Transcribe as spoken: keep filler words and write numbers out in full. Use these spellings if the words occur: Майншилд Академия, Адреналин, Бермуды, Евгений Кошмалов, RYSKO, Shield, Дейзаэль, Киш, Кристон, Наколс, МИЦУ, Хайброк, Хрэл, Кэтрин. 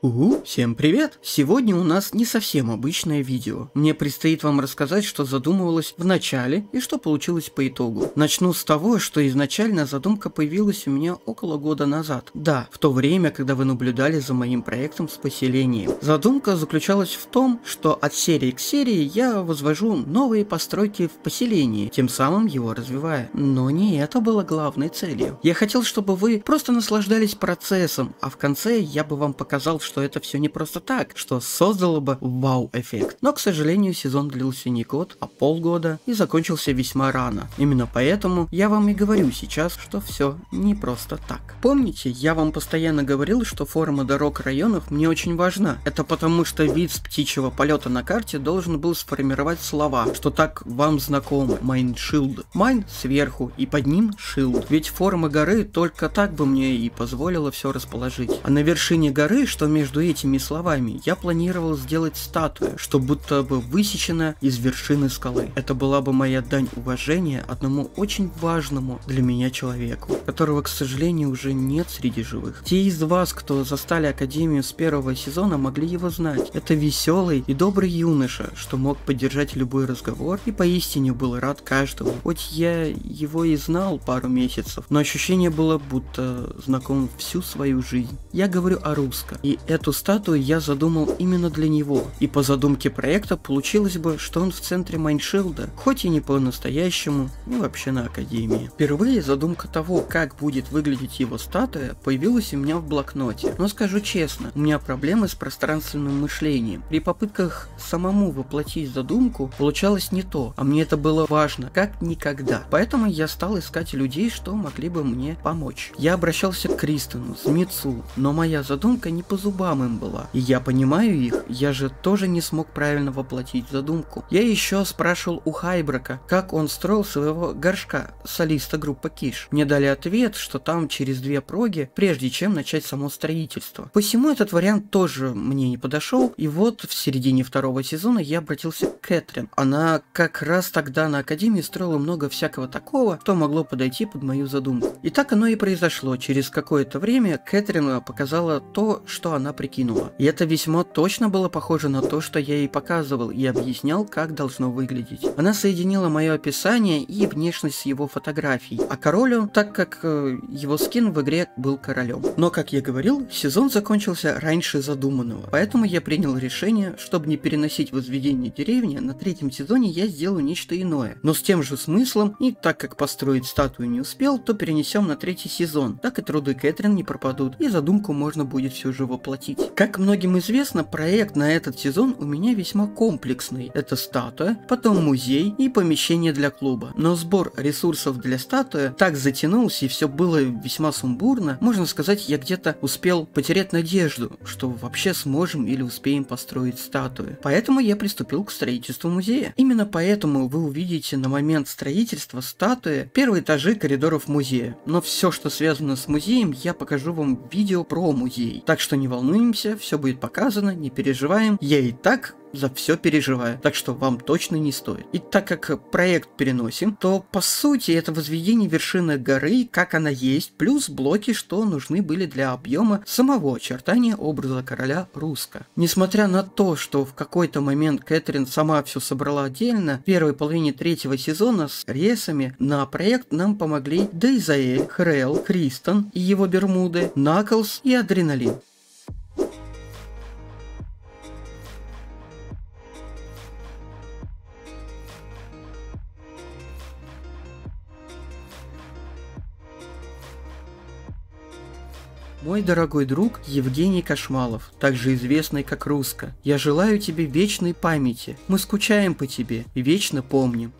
У-у, всем привет! Сегодня у нас не совсем обычное видео. Мне предстоит вам рассказать, что задумывалось в начале и что получилось по итогу. Начну с того, что изначально задумка появилась у меня около года назад. Да, в то время, когда вы наблюдали за моим проектом с поселением. Задумка заключалась в том, что от серии к серии я возвожу новые постройки в поселении, тем самым его развивая. Но не это было главной целью. Я хотел, чтобы вы просто наслаждались процессом, а в конце я бы вам показал, что это все не просто так, что создало бы вау-эффект. Но, к сожалению, сезон длился не год, а полгода и закончился весьма рано. Именно поэтому я вам и говорю сейчас, что все не просто так. Помните, я вам постоянно говорил, что форма дорог районов мне очень важна. Это потому, что вид с птичьего полета на карте должен был сформировать слова, что так вам знакомы. Майншилд. Майн сверху и под ним шилд. Ведь форма горы только так бы мне и позволила все расположить. А на вершине горы, что между этими словами, я планировал сделать статую, что будто бы высечена из вершины скалы. Это была бы моя дань уважения одному очень важному для меня человеку, которого, к сожалению, уже нет среди живых. Те из вас, кто застали Академию с первого сезона, могли его знать. Это веселый и добрый юноша, что мог поддержать любой разговор и поистине был рад каждому. Хоть я его и знал пару месяцев, но ощущение было, будто знаком всю свою жизнь. Я говорю о RYSKO. И эту статую я задумал именно для него. И по задумке проекта получилось бы, что он в центре Майншилда, хоть и не по-настоящему, и вообще на Академии. Впервые задумка того, как будет выглядеть его статуя, появилась у меня в блокноте. Но скажу честно, у меня проблемы с пространственным мышлением. При попытках самому воплотить задумку получалось не то, а мне это было важно, как никогда. Поэтому я стал искать людей, что могли бы мне помочь. Я обращался к Кристону, с МИЦУ, но моя задумка не по зубам им была. И я понимаю их, я же тоже не смог правильно воплотить задумку. Я еще спрашивал у Хайброка, как он строил своего горшка, солиста группы Киш. Мне дали ответ, что там через две проги, прежде чем начать само строительство. Посему этот вариант тоже мне не подошел. И вот в середине второго сезона я обратился к Кэтрин. Она как раз тогда на Академии строила много всякого такого, что могло подойти под мою задумку. И так оно и произошло. Через какое-то время Кэтрин показала то, что что она прикинула. И это весьма точно было похоже на то, что я ей показывал и объяснял, как должно выглядеть. Она соединила мое описание и внешность с его фотографией, а королю, так как э, его скин в игре был королем. Но, как я говорил, сезон закончился раньше задуманного, поэтому я принял решение, чтобы не переносить возведение деревни, на третьем сезоне я сделаю нечто иное, но с тем же смыслом, и так как построить статую не успел, то перенесем на третий сезон, так и труды Кэтрин не пропадут, и задумку можно будет все же воплотить. Как многим известно, проект на этот сезон у меня весьма комплексный. Это статуя, потом музей и помещение для клуба. Но сбор ресурсов для статуи так затянулся и все было весьма сумбурно. Можно сказать, я где-то успел потерять надежду, что вообще сможем или успеем построить статую. Поэтому я приступил к строительству музея. Именно поэтому вы увидите на момент строительства статуи первые этажи коридоров музея. Но все, что связано с музеем, я покажу вам в видео про музей. Так что не волнуемся, все будет показано, не переживаем. Я и так за все переживаю, так что вам точно не стоит. И так как проект переносим, то по сути это возведение вершины горы, как она есть, плюс блоки, что нужны были для объема самого очертания образа короля RYSKO. Несмотря на то, что в какой-то момент Кэтрин сама все собрала отдельно, в первой половине третьего сезона с рейсами на проект нам помогли Дейзаэль, Хрэл, Кристон и его Бермуды, Наколс и Адреналин. Мой дорогой друг Евгений Кошмалов, также известный как RYSKO, я желаю тебе вечной памяти, мы скучаем по тебе и вечно помним.